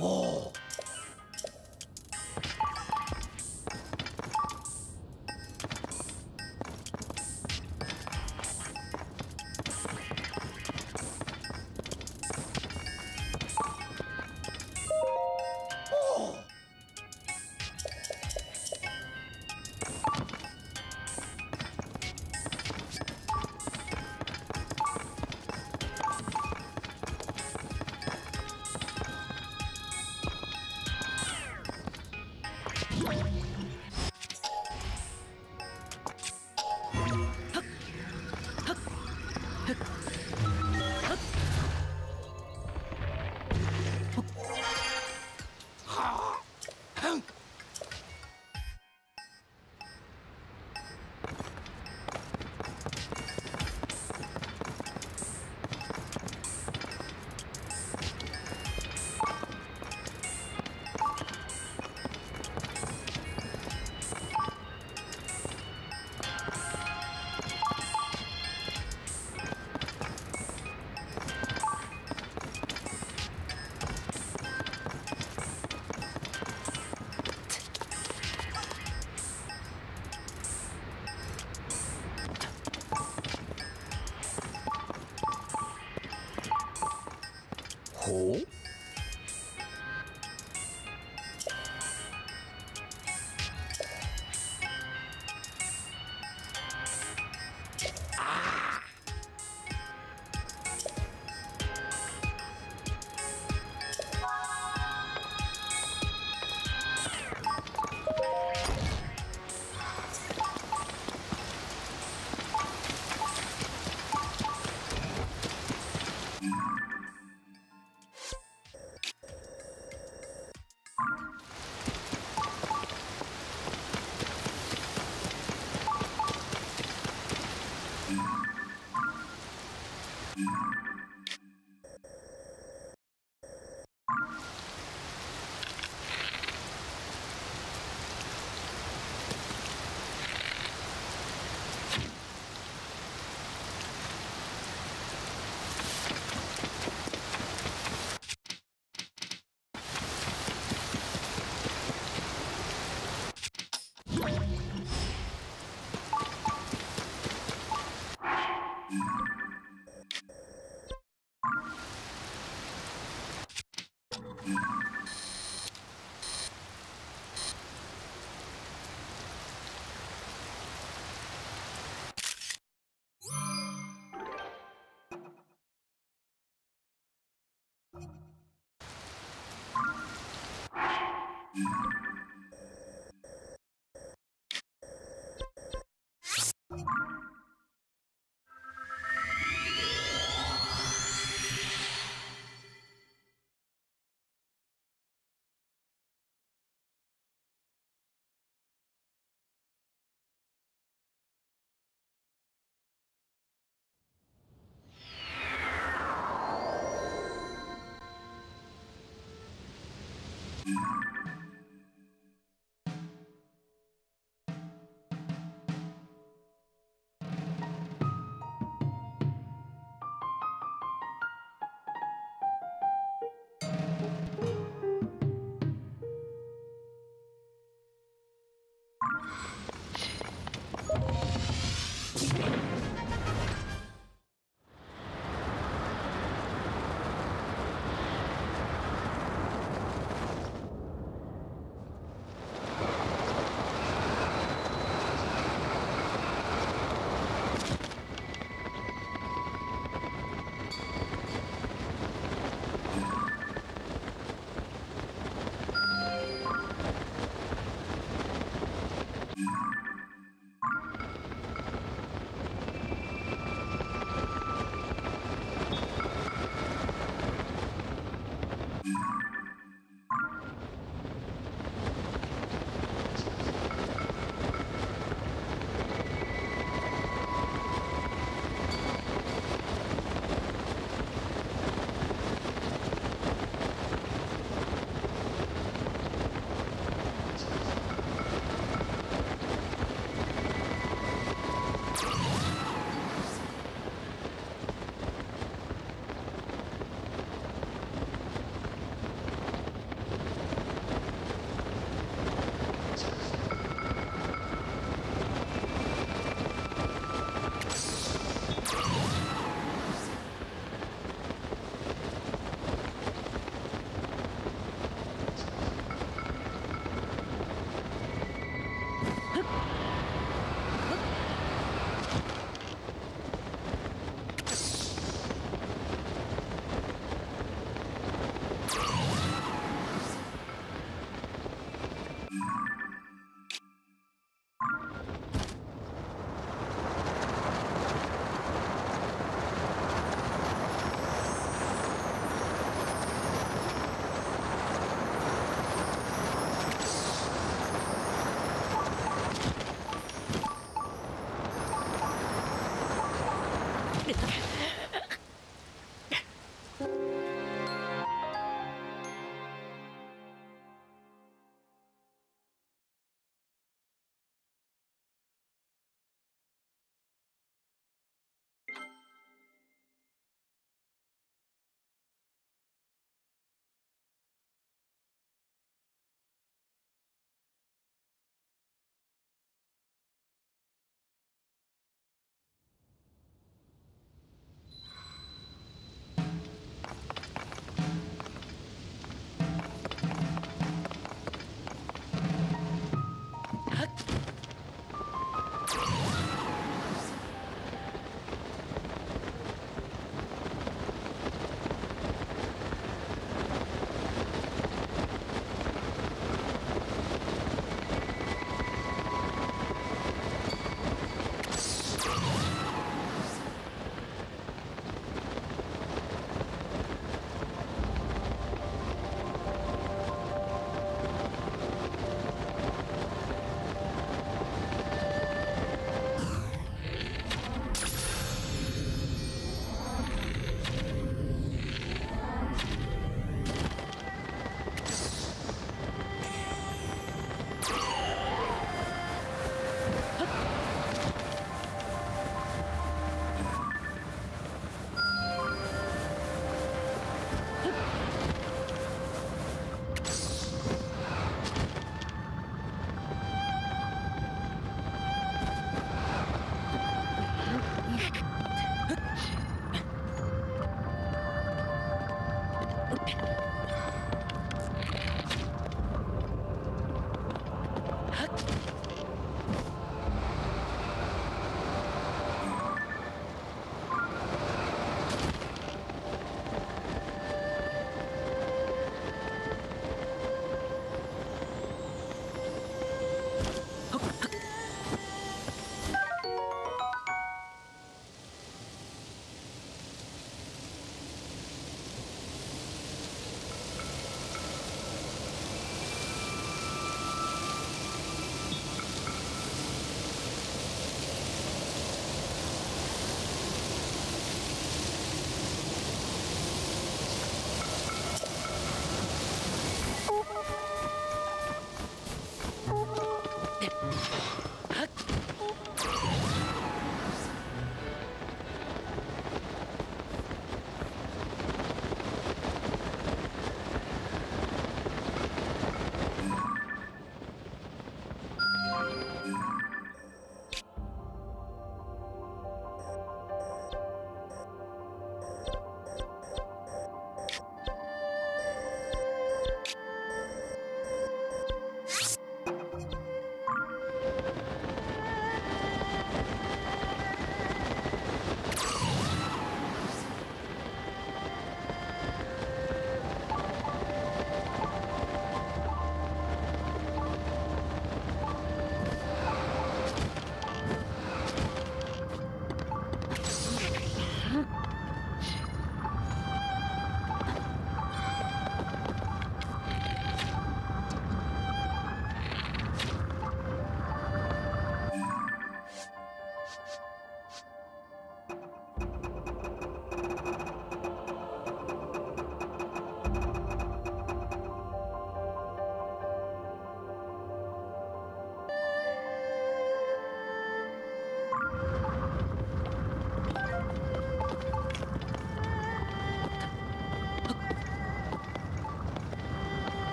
Oh.